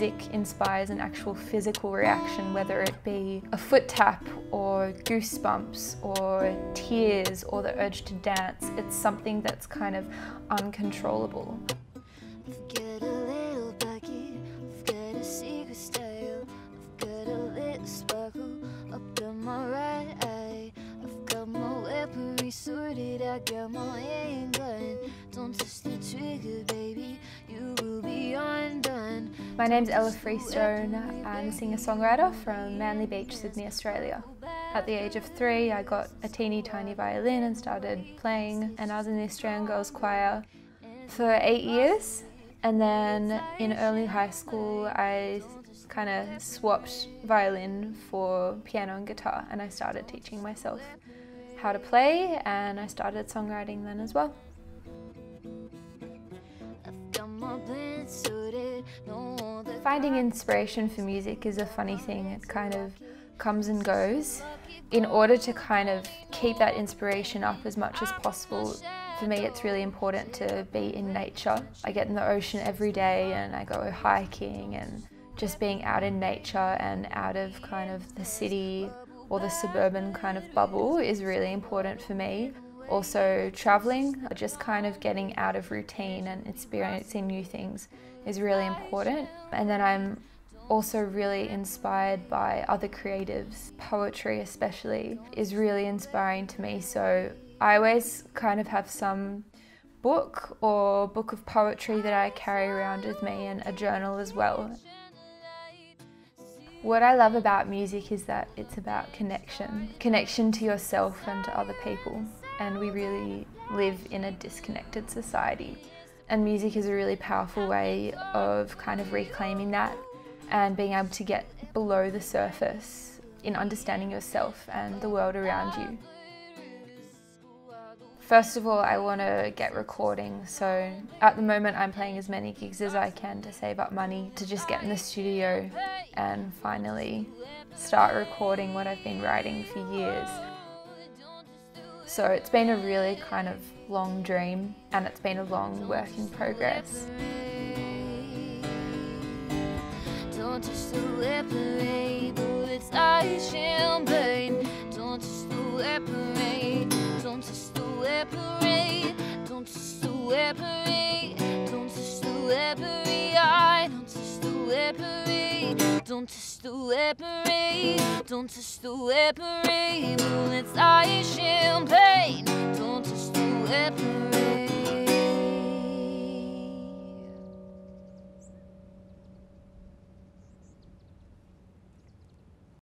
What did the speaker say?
music inspires an actual physical reaction, whether it be a foot tap or goosebumps or tears or the urge to dance. It's something that's kind of uncontrollable. I got my England. Don't touch the trigger, baby. You will be undone. My name's Ella Freestone. I'm a singer-songwriter from Manly Beach, Sydney, Australia. At the age of 3, I got a teeny tiny violin and started playing, and I was in the Australian Girls' Choir for 8 years. And then in early high school, I kind of swapped violin for piano and guitar, and I started teaching myself how to play, and I started songwriting then as well. Finding inspiration for music is a funny thing. It kind of comes and goes. In order to kind of keep that inspiration up as much as possible, for me it's really important to be in nature. I get in the ocean every day and I go hiking, and just being out in nature and out of kind of the city or the suburban kind of bubble is really important for me. Also travelling, just kind of getting out of routine and experiencing new things is really important. And then I'm also really inspired by other creatives. Poetry especially is really inspiring to me, so I always kind of have some book or book of poetry that I carry around with me, and a journal as well. What I love about music is that it's about connection. Connection to yourself and to other people. And we really live in a disconnected society. And music is a really powerful way of kind of reclaiming that and being able to get below the surface in understanding yourself and the world around you. First of all, I want to get recording, so at the moment I'm playing as many gigs as I can to save up money to just get in the studio and finally start recording what I've been writing for years. So it's been a really kind of long dream, and it's been a long work in progress. Don't touch the leopard, but it's ice champagne. Don't touch the leopard, don't touch the leopard, don't touch the leopard, don't touch the leopard, I don't touch the leopard. Don't touch the leopard, don't touch the leopard, bullets are champagne. Don't touch the leopard.